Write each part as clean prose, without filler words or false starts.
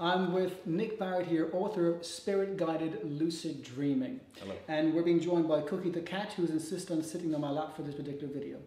I'm with Nick Barrett here, author of Spirit Guided Lucid Dreaming. Hello. And we're being joined by Cookie the cat, who's insisted on sitting on my lap for this particular video.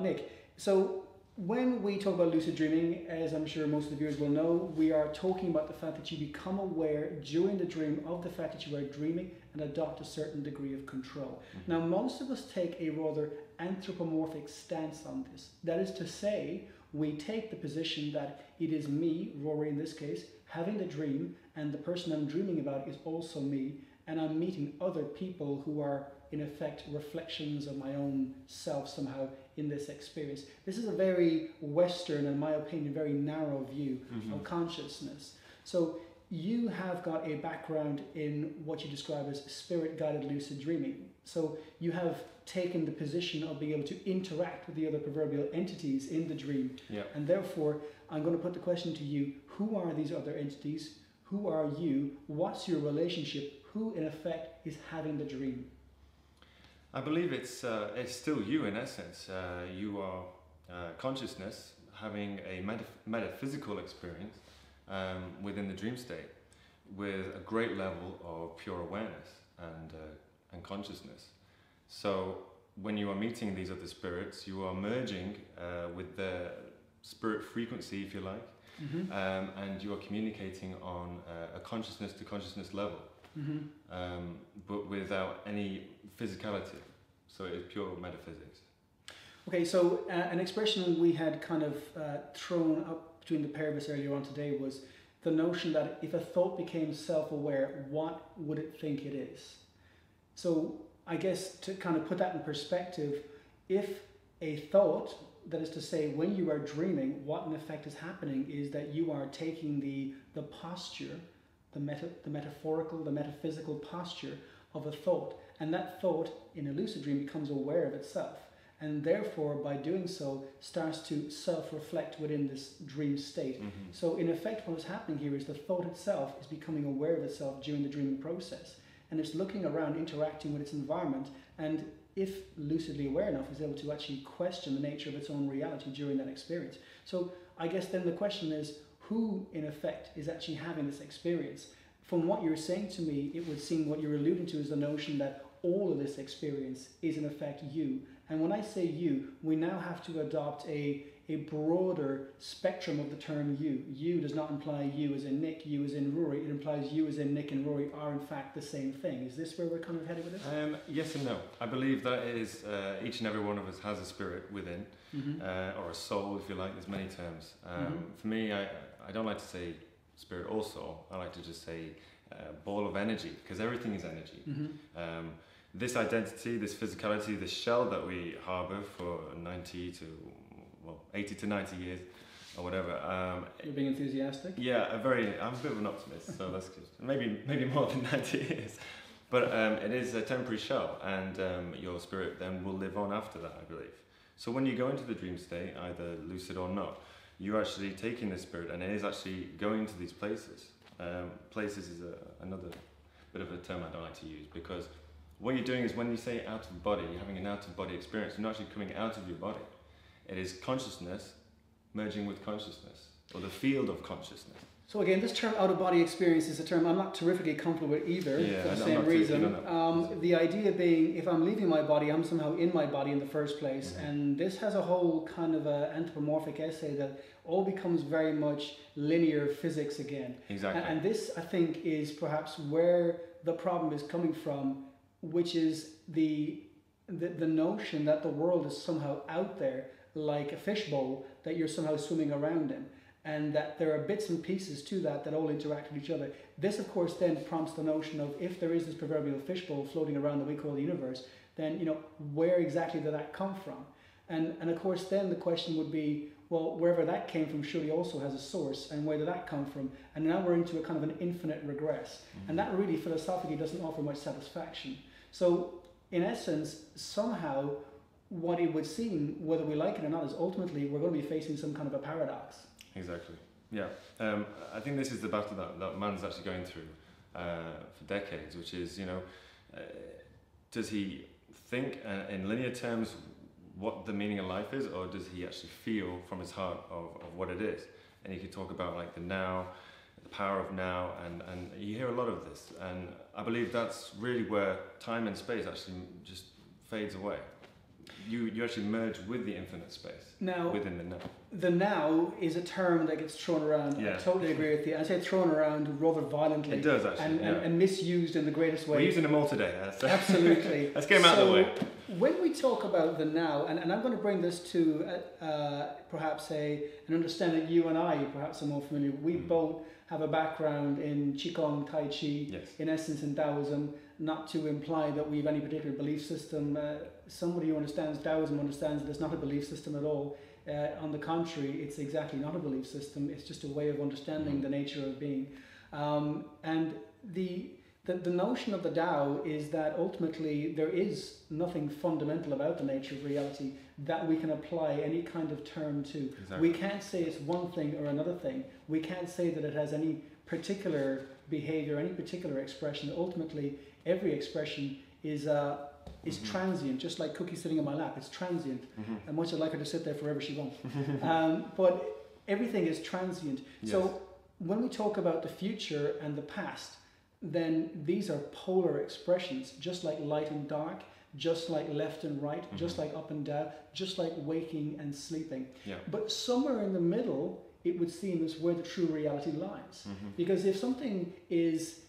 Nick, so when we talk about lucid dreaming, as I'm sure most of the viewers will know, we are talking about the fact that you become aware during the dream of the fact that you are dreaming and adopt a certain degree of control. Mm-hmm. Now, most of us take a rather anthropomorphic stance on this. That is to say, we take the position that it is me, Rory in this case, having the dream, and the person I'm dreaming about is also me, and I'm meeting other people who are, in effect, reflections of my own self somehow in this experience. This is a very Western, in my opinion, very narrow view of consciousness. So you have got a background in what you describe as spirit-guided lucid dreaming. So you have taken the position of being able to interact with the other proverbial entities in the dream. Yep. And therefore, I'm going to put the question to you, who are these other entities? Who are you? What's your relationship? Who, in effect, is having the dream? I believe it's still you in essence. You are consciousness having a metaphysical experience within the dream state with a great level of pure awareness and consciousness. So when you are meeting these other spirits, you are merging with their spirit frequency, if you like, and you are communicating on a consciousness to consciousness level. But without any physicality, so it is pure metaphysics. Okay, so an expression we had kind of thrown up between the pair of us earlier on today was the notion that if a thought became self-aware, what would it think it is? So I guess to kind of put that in perspective, if a thought, that is to say, when you are dreaming, what in effect is happening is that you are taking the posture, the metaphorical, the metaphysical posture of a thought, and that thought in a lucid dream becomes aware of itself, and therefore by doing so starts to self-reflect within this dream state. So in effect what is happening here is the thought itself is becoming aware of itself during the dreaming process, and it's looking around, interacting with its environment, and if lucidly aware enough is able to actually question the nature of its own reality during that experience. So I guess then the question is, who, in effect, is actually having this experience? From what you're saying to me, it would seem what you're alluding to is the notion that all of this experience is, in effect, you. And when I say you, we now have to adopt a broader spectrum of the term you. You does not imply you as in Nick, you as in Rory. It implies you as in Nick and Rory are, in fact, the same thing. Is this where we're kind of headed with this? Yes and no. I believe that is each and every one of us has a spirit within, or a soul, if you like. There's many terms. For me, I don't like to say spirit or soul. I like to just say ball of energy, because everything is energy. This identity, this physicality, this shell that we harbour for 80 to 90 years or whatever. You're being enthusiastic? Yeah, I'm a bit of an optimist, so that's good. Maybe more than 90 years. But it is a temporary shell, and your spirit then will live on after that, I believe. So when you go into the dream state, either lucid or not, you're actually taking the spirit, and it is actually going to these places. Places is another bit of a term I don't like to use, because what you're doing is when you say out of body, you're having an out of body experience. You're not actually coming out of your body. It is consciousness merging with consciousness, or the field of consciousness. So again, this term out-of-body experience is a term I'm not terrifically comfortable with either, for the same reason. The idea being, if I'm leaving my body, I'm somehow in my body in the first place, and this has a whole kind of a anthropomorphic essay that all becomes very much linear physics again. Exactly. And this, I think, is perhaps where the problem is coming from, which is the notion that the world is somehow out there, like a fishbowl that you're somehow swimming around in, and that there are bits and pieces to that that all interact with each other. This, of course, then prompts the notion of, if there is this proverbial fishbowl floating around that we call the universe, then, you know, where exactly did that come from? And of course, then the question would be, well, wherever that came from surely also has a source, and where did that come from? And now we're into a kind of an infinite regress. And that really philosophically doesn't offer much satisfaction. So in essence, somehow, what it would seem, whether we like it or not, is ultimately we're going to be facing some kind of a paradox. Exactly. Yeah. I think this is the battle that man's actually going through for decades, which is, you know, does he think in linear terms what the meaning of life is, or does he actually feel from his heart of what it is? And you could talk about like the now, the power of now, and you hear a lot of this, and I believe that's really where time and space actually just fades away. You actually merge with the infinite space now, within the now. The now is a term that gets thrown around. Yeah. I totally agree with you. I say thrown around rather violently. It does actually, and misused in the greatest way. We're using them all today. So. Absolutely. Let's get them out of the way. When we talk about the now, and I'm going to bring this to perhaps an understanding that you and I perhaps are more familiar. We both have a background in Qigong, Tai Chi, yes. in essence in Taoism. Not to imply that we have any particular belief system. Somebody who understands Taoism understands that it's not a belief system at all. On the contrary, it's exactly not a belief system. It's just a way of understanding the nature of being. And the notion of the Tao is that ultimately there is nothing fundamental about the nature of reality that we can apply any kind of term to. Exactly. We can't say it's one thing or another thing. We can't say that it has any particular behavior, any particular expression. Ultimately, every expression is transient, just like Cookie sitting in my lap. It's transient. And much I'd like her to sit there forever, she won't. But everything is transient. Yes. So when we talk about the future and the past, then these are polar expressions, just like light and dark, just like left and right, just like up and down, just like waking and sleeping. Yeah. But somewhere in the middle, it would seem is where the true reality lies. Because if something is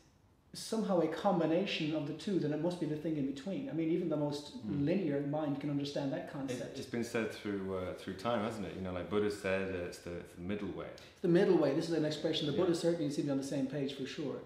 somehow a combination of the two, then it must be the thing in between. I mean, even the most linear mind can understand that concept. It's been said through through time, hasn't it? You know, like Buddha said, it's the middle way. It's the middle way. This is an expression. The Buddha certainly seemed to be on the same page for sure.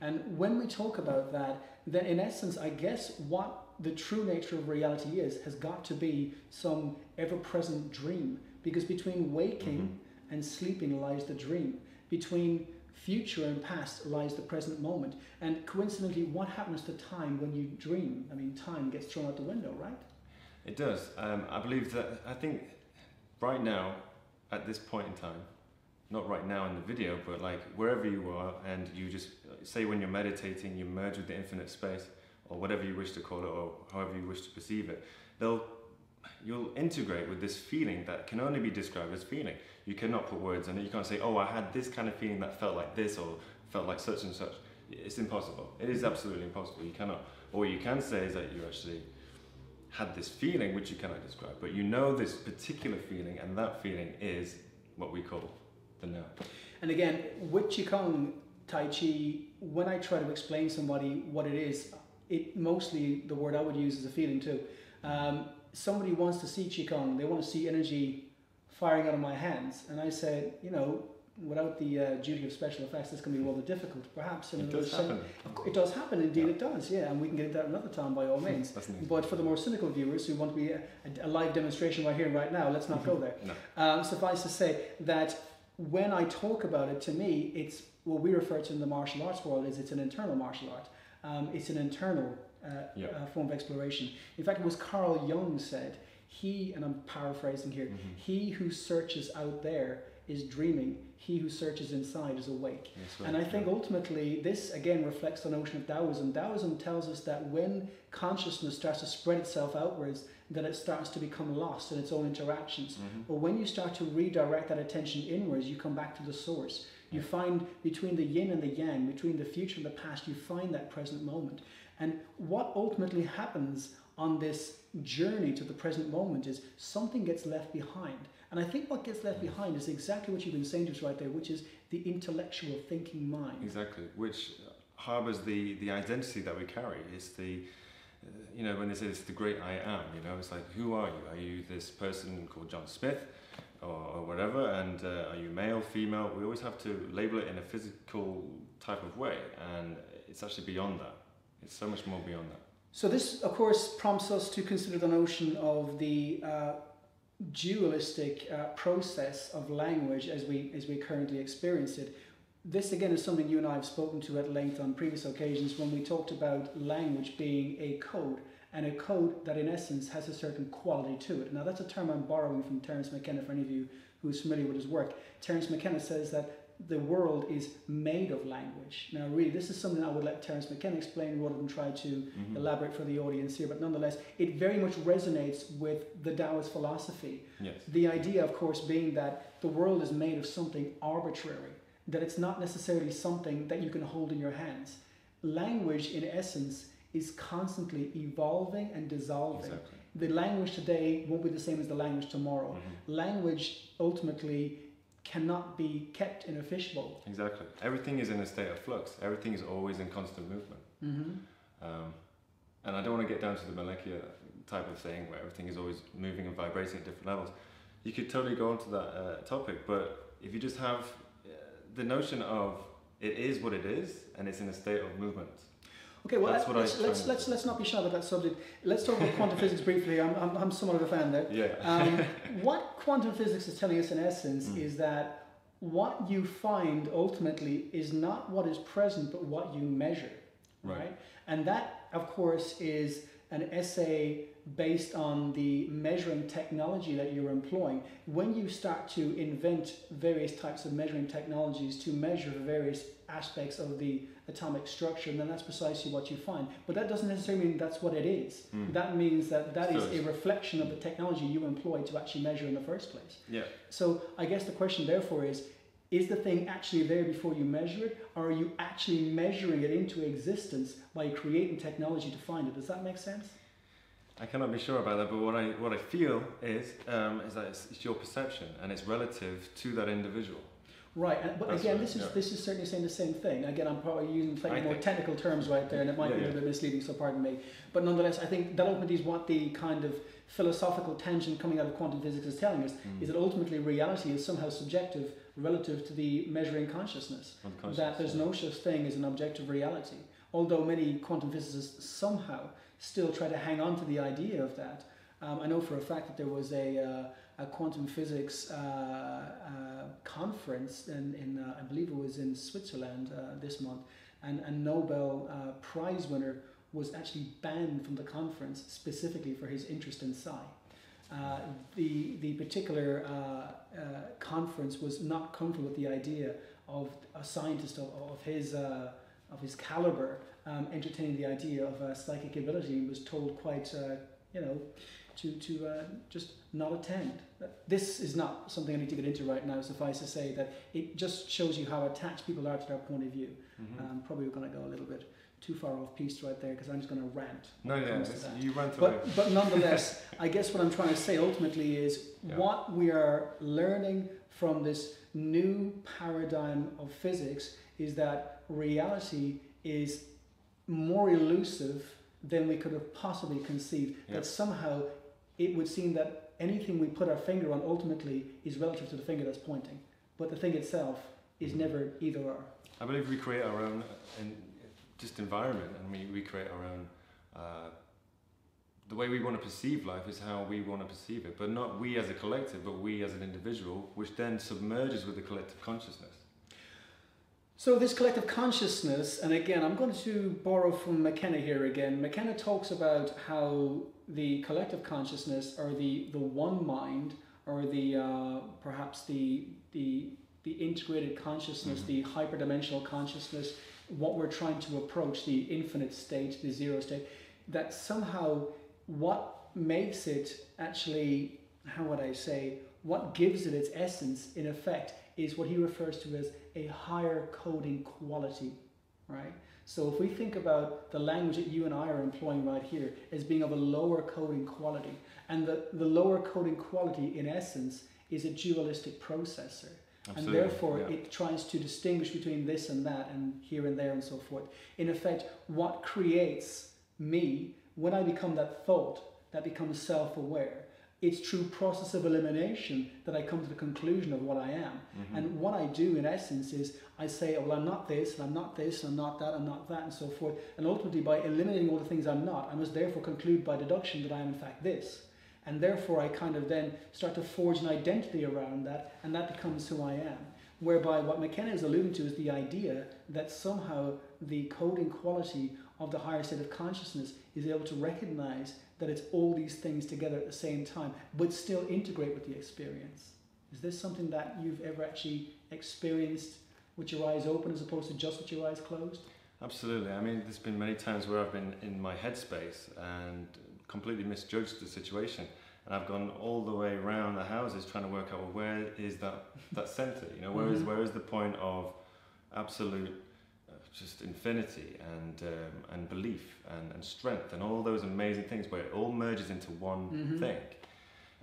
And when we talk about that, then in essence, I guess what the true nature of reality is has got to be some ever-present dream. Because between waking and sleeping lies the dream. Between future and past lies the present moment. And coincidentally, what happens to time when you dream? I mean, time gets thrown out the window, right? It does. I believe that, I think right now, at this point in time, not right now in the video, but like wherever you are, and you just say when you're meditating, you merge with the infinite space, or whatever you wish to call it, or however you wish to perceive it, you'll integrate with this feeling that can only be described as feeling. You cannot put words on it. You can't say, oh, I had this kind of feeling that felt like this or felt like such and such. It's impossible. It is absolutely impossible. You cannot. Or what you can say is that you actually had this feeling which you cannot describe, but you know this particular feeling, and that feeling is what we call the now. And again, with Qigong, Tai Chi, when I try to explain somebody what it is, it mostly, the word I would use is a feeling too. Somebody wants to see Qigong, they want to see energy firing out of my hands. And I said, you know, without the duty of special effects, this can be rather difficult, perhaps. It does happen. It does happen, indeed it does, yeah. And we can get into that another time by all means. But for the more cynical viewers who want to be a live demonstration right here and right now, let's not go there. Suffice to say that when I talk about it, to me, it's what we refer to in the martial arts world is it's an internal martial art. It's an internal form of exploration. In fact, it was Carl Jung said, and I'm paraphrasing here, he who searches out there is dreaming, he who searches inside is awake. Right. And I think ultimately this again reflects the notion of Taoism. Taoism tells us that when consciousness starts to spread itself outwards, that it starts to become lost in its own interactions. But when you start to redirect that attention inwards, you come back to the source. You find between the yin and the yang, between the future and the past, you find that present moment. And what ultimately happens on this journey to the present moment is something gets left behind. And I think what gets left behind is exactly what you've been saying to us right there, which is the intellectual thinking mind. Exactly, which harbors the identity that we carry. It's the, you know, when they say it's the great I am, you know, it's like, who are you? Are you this person called John Smith or whatever? And are you male, female? We always have to label it in a physical type of way. And it's actually beyond that. It's so much more beyond that. So this, of course, prompts us to consider the notion of the dualistic process of language as we currently experience it. This, again, is something you and I have spoken to at length on previous occasions when we talked about language being a code, and a code that, in essence, has a certain quality to it. Now, that's a term I'm borrowing from Terence McKenna, for any of you who's familiar with his work. Terence McKenna says that the world is made of language. Now, really, this is something I would let Terence McKenna explain rather than try to elaborate for the audience here, but nonetheless, it very much resonates with the Taoist philosophy. Yes. The idea, of course, being that the world is made of something arbitrary, that it's not necessarily something that you can hold in your hands. Language, in essence, is constantly evolving and dissolving. Exactly. The language today won't be the same as the language tomorrow. Mm-hmm. Language, ultimately, cannot be kept in a fishbowl. Exactly. Everything is in a state of flux. Everything is always in constant movement. Mm-hmm. And I don't want to get down to the molecular type of saying where everything is always moving and vibrating at different levels. You could totally go onto that topic, but if you just have the notion of it is what it is and it's in a state of movement. Okay, well, let's not be shy about that subject. Let's talk about quantum physics briefly. I'm somewhat of a fan there. Yeah. What quantum physics is telling us in essence is that what you find ultimately is not what is present, but what you measure. Right. And that, of course, is an essay based on the measuring technology that you're employing. When you start to invent various types of measuring technologies to measure various aspects of the atomic structure, and then that's precisely what you find. But that doesn't necessarily mean that's what it is. That means that that is a reflection of the technology you employ to actually measure in the first place. Yeah. So I guess the question therefore is the thing actually there before you measure it, or are you actually measuring it into existence by creating technology to find it? Does that make sense? I cannot be sure about that, but what I feel is that it's your perception and it's relative to that individual. Right, but again, this is certainly saying the same thing. Again, I'm probably using more technical terms right there, and it might be a little bit misleading, so pardon me. But nonetheless, I think that ultimately is what the kind of philosophical tangent coming out of quantum physics is telling us, is that ultimately reality is somehow subjective relative to the measuring consciousness. That there's no such thing as an objective reality. Although many quantum physicists somehow still try to hang on to the idea of that. I know for a fact that there was a quantum physics conference in I believe it was in Switzerland this month, and a Nobel Prize winner was actually banned from the conference specifically for his interest in psi. The particular conference was not comfortable with the idea of a scientist of his caliber entertaining the idea of psychic ability, and was told quite just not attend. This is not something I need to get into right now. Suffice to say that it just shows you how attached people are to their point of view. Probably we're going to go a little bit too far off piece right there because I'm just going to rant. No, yeah, you rant away. But nonetheless, I guess what I'm trying to say ultimately is what we are learning from this new paradigm of physics is that reality is more elusive than we could have possibly conceived. That somehow it would seem that anything we put our finger on ultimately is relative to the finger that's pointing, but the thing itself is never either or. I believe we create our own environment, and we create our own the way we want to perceive life is how we want to perceive it, but not we as a collective, but we as an individual, which then submerges with the collective consciousness. So this collective consciousness, and again, I'm going to borrow from McKenna here again. McKenna talks about how the collective consciousness, or the one mind, or the perhaps the integrated consciousness, the hyperdimensional consciousness, what we're trying to approach, the infinite state, the zero state, that somehow what makes it actually, how would I say, what gives it its essence in effect is what he refers to as a higher coding quality, right? So if we think about the language that you and I are employing right here as being of a lower coding quality, and the lower coding quality in essence is a dualistic processor. Absolutely. And therefore it tries to distinguish between this and that and here and there and so forth. In effect, what creates me when I become that thought that becomes self-aware, it's through process of elimination that I come to the conclusion of what I am. And what I do in essence is I say, well, I'm not this, and I'm not this, and I'm not that, and not that, and so forth. And ultimately, by eliminating all the things I'm not, I must therefore conclude by deduction that I am in fact this. And therefore, I kind of then start to forge an identity around that, and that becomes who I am. Whereby what McKenna is alluding to is the idea that somehow the coding quality of the higher state of consciousness is able to recognize that it's all these things together at the same time, but still integrate with the experience. Is this something that you've ever actually experienced with your eyes open as opposed to just with your eyes closed? Absolutely. I mean, there's been many times where I've been in my headspace and completely misjudged the situation And I've gone all the way around the houses trying to work out, well, where is that center? You know, where is the point of absolute just infinity and belief and strength and all those amazing things where it all merges into one thing.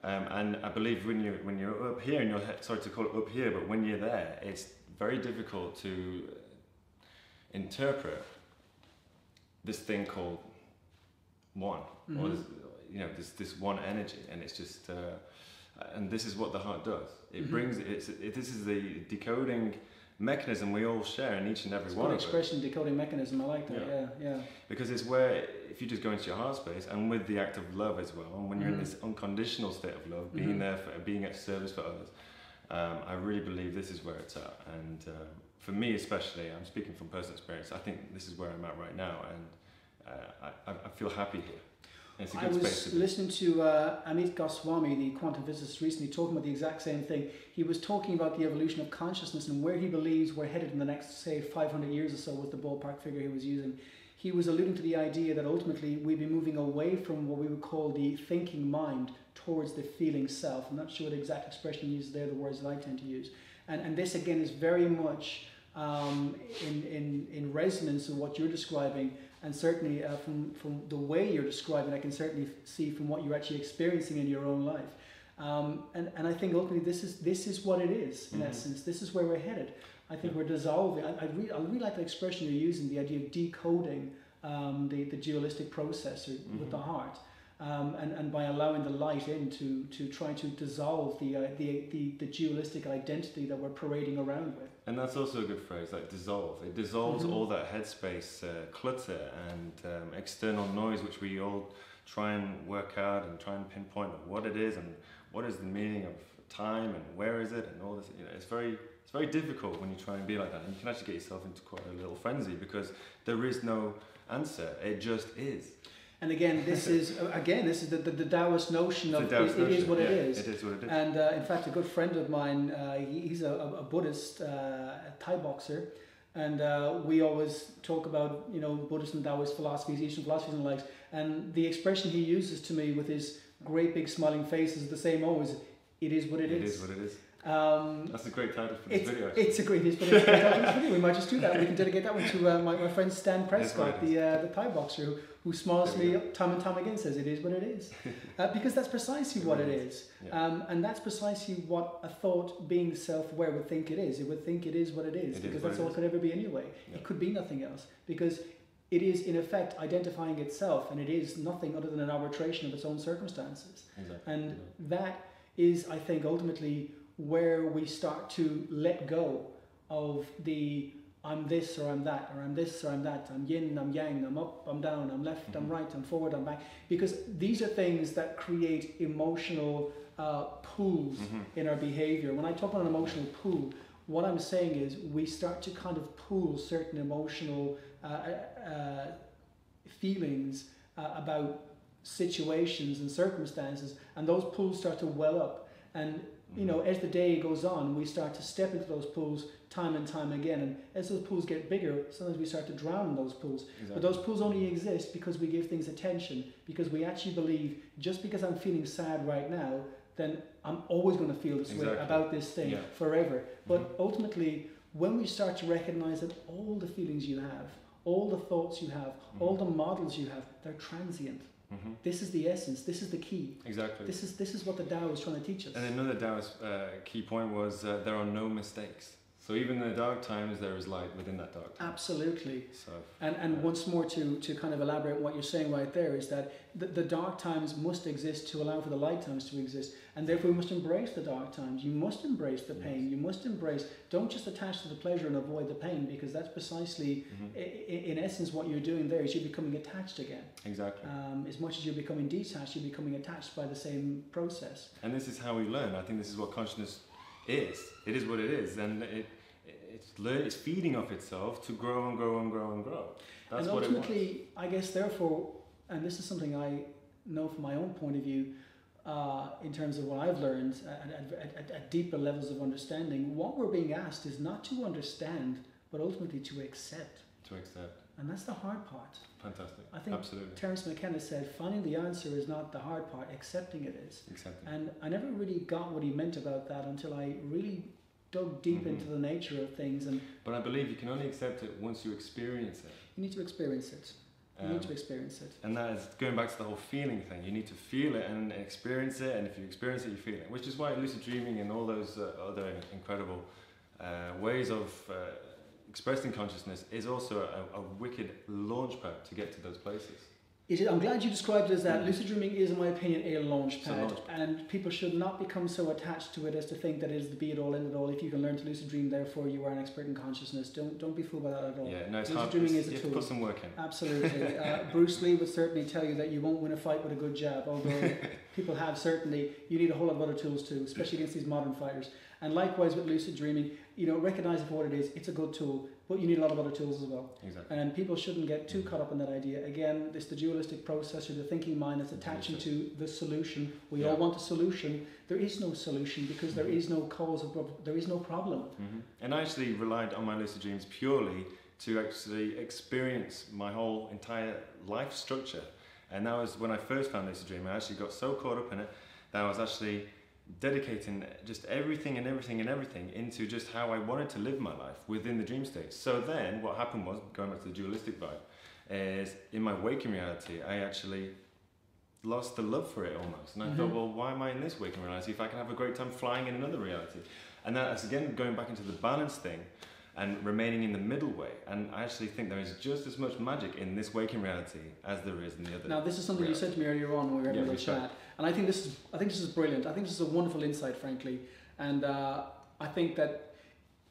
And I believe when you're up here in your head, sorry to call it up here, but when you're there, it's very difficult to interpret this thing called one, or this, you know, this one energy, and it's just and this is what the heart does. It brings this is the decoding mechanism we all share in each and every one of us. Expression decoding mechanism, I like that. Yeah. Because it's where, if you just go into your heart space and with the act of love as well, and when you're in this unconditional state of love, being there for, being at service for others, I really believe this is where it's at. And for me especially, I'm speaking from personal experience, I think this is where I'm at right now, and I feel happy here. It's a good space to be. I was listening to Amit Goswami, the quantum physicist, recently talking about the exact same thing. He was talking about the evolution of consciousness and where he believes we're headed in the next, say, 500 years or so, with the ballpark figure he was using. He was alluding to the idea that ultimately we'd be moving away from what we would call the thinking mind towards the feeling self. I'm not sure what exact expression he used there, the words that I tend to use. And this again is very much in resonance with what you're describing. And certainly from the way you're describing, I can certainly see from what you're actually experiencing in your own life. And I think ultimately this is what it is, in essence. This is where we're headed. I think we're dissolving. I really like the expression you're using, the idea of decoding the dualistic process with the heart. And by allowing the light in to try to dissolve the dualistic identity that we're parading around with. And that's also a good phrase, like dissolve. It dissolves all that headspace clutter and external noise, which we all try and work out and try and pinpoint what it is and what is the meaning of time and where is it and all this. You know, it's very difficult when you try and be like that, and you can actually get yourself into quite a little frenzy because there is no answer. It just is. And again, this is the Taoist notion of it is what it is. It is what it is. And in fact, a good friend of mine, he's a Buddhist, a Thai boxer, and we always talk about, you know, Buddhist and Taoist philosophies, Eastern philosophies and the likes. And the expression he uses to me with his great big smiling face is the same always: it is what it is. It is what it is. That's a great title for this video. It's a great title for this video. We might just do that. We can dedicate that one to my friend Stan Prescott, the Thai boxer, who smiles at me time and time again, says it is what it is. Because that's precisely what it is. Yeah. And that's precisely what a thought being self-aware would think it is. It would think it is what it is, because that's all it could ever be anyway. Yeah. It could be nothing else, because it is in effect identifying itself, and it is nothing other than an arbitration of its own circumstances. Exactly. And that is, I think, ultimately where we start to let go of the I'm this or I'm that, or I'm this or I'm that, I'm yin, I'm yang, I'm up, I'm down, I'm left, I'm right, I'm forward, I'm back. Because these are things that create emotional pools in our behavior. When I talk about an emotional pool, what I'm saying is we start to kind of pool certain emotional feelings about situations and circumstances, and those pools start to well up. And you know, as the day goes on, we start to step into those pools time and time again. And as those pools get bigger, sometimes we start to drown in those pools. Exactly. But those pools only exist because we give things attention, because we actually believe just because I'm feeling sad right now, then I'm always going to feel this way about this thing forever. But ultimately, when we start to recognize that all the feelings you have, all the thoughts you have, all the models you have, they're transient. This is the essence. This is the key. Exactly. This is what the Tao is trying to teach us. And another Taoist key point was there are no mistakes. So even in the dark times, there is light within that dark time. Absolutely. So, and once more to kind of elaborate what you're saying right there is that the dark times must exist to allow for the light times to exist, and therefore we must embrace the dark times. You must embrace the pain. You must embrace. Don't just attach to the pleasure and avoid the pain, because that's precisely in essence what you're doing there is you're becoming attached again. Exactly. As much as you're becoming detached, you're becoming attached by the same process. And this is how we learn. I think this is what consciousness is. It is what it is, and it's feeding off itself to grow and grow and grow and grow. That's and ultimately, what it wants. I guess therefore, and this is something I know from my own point of view, in terms of what I've learned at deeper levels of understanding, what we're being asked is not to understand, but ultimately to accept. To accept. And that's the hard part. Fantastic. I think absolutely. Terence McKenna said, finding the answer is not the hard part, accepting it is. Exactly. And I never really got what he meant about that until I really dug deep into the nature of things. And but I believe you can only accept it once you experience it. You need to experience it. You need to experience it. And that is going back to the whole feeling thing. You need to feel it and experience it, and if you experience it, you feel it. Which is why lucid dreaming and all those other incredible ways of expressing consciousness is also a wicked launchpad to get to those places. It is, I'm glad you described it as that. Lucid dreaming is, in my opinion, a launchpad, and people should not become so attached to it as to think that it is the be-it-all, end-it-all. If you can learn to lucid dream, therefore you are an expert in consciousness. Don't be fooled by that at all. Yeah, no, it's lucid dreaming is a tool. You put some work in. Absolutely. Bruce Lee would certainly tell you that you won't win a fight with a good jab, although people have certainly. You need a whole lot of other tools too, especially against these modern fighters. And likewise with lucid dreaming, you know, recognize it for what it is. It's a good tool, but you need a lot of other tools as well. Exactly. And people shouldn't get too caught up in that idea. Again, it's the dualistic process or the thinking mind that's attaching to the solution. We all want a solution. There is no solution because there is no cause, there is no problem. And I actually relied on my lucid dreams purely to actually experience my whole entire life structure. And that was when I first found lucid dreaming. I actually got so caught up in it that I was actually dedicating just everything into just how I wanted to live my life within the dream state. So then what happened was, going back to the dualistic vibe, is in my waking reality I actually lost the love for it almost, and I thought, well, why am I in this waking reality if I can have a great time flying in another reality? And that's again going back into the balance thing and remaining in the middle way. And I actually think there is just as much magic in this waking reality as there is in the other. Now, this is something reality. You said to me earlier on when we were having a chat, and I think this is brilliant. I think this is a wonderful insight, frankly. And I think that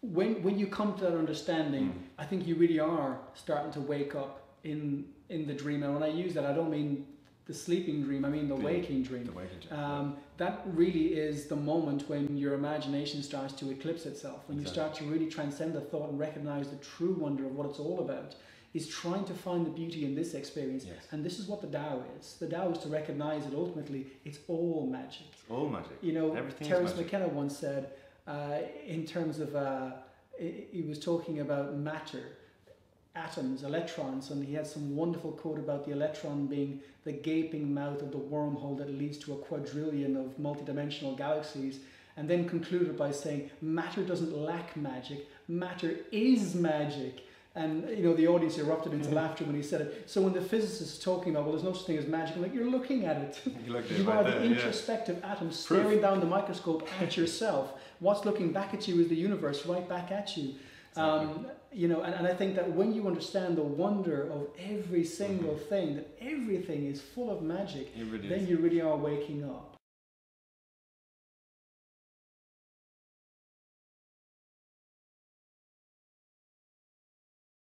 when you come to that understanding, I think you really are starting to wake up in the dream. And when I use that, I don't mean the sleeping dream, I mean the waking dream. The waking dream. That really is the moment when your imagination starts to eclipse itself, when you start to really transcend the thought and recognize the true wonder of what it's all about, is trying to find the beauty in this experience. And this is what the Tao is. The Tao is to recognize that ultimately it's all magic. It's all magic. You know, Terence McKenna once said, in terms of, he was talking about matter, atoms, electrons, and he had some wonderful quote about the electron being the gaping mouth of the wormhole that leads to a quadrillion of multidimensional galaxies, and then concluded by saying, matter doesn't lack magic, matter is magic. And you know, the audience erupted into laughter when he said it. So when the physicist is talking about, well, there's no such thing as magic, I'm like, you're looking at it. You are the introspective atom staring down the microscope at yourself. What's looking back at you is the universe right back at you. You know, and I think that when you understand the wonder of every single thing, that everything is full of magic, then you really are waking up.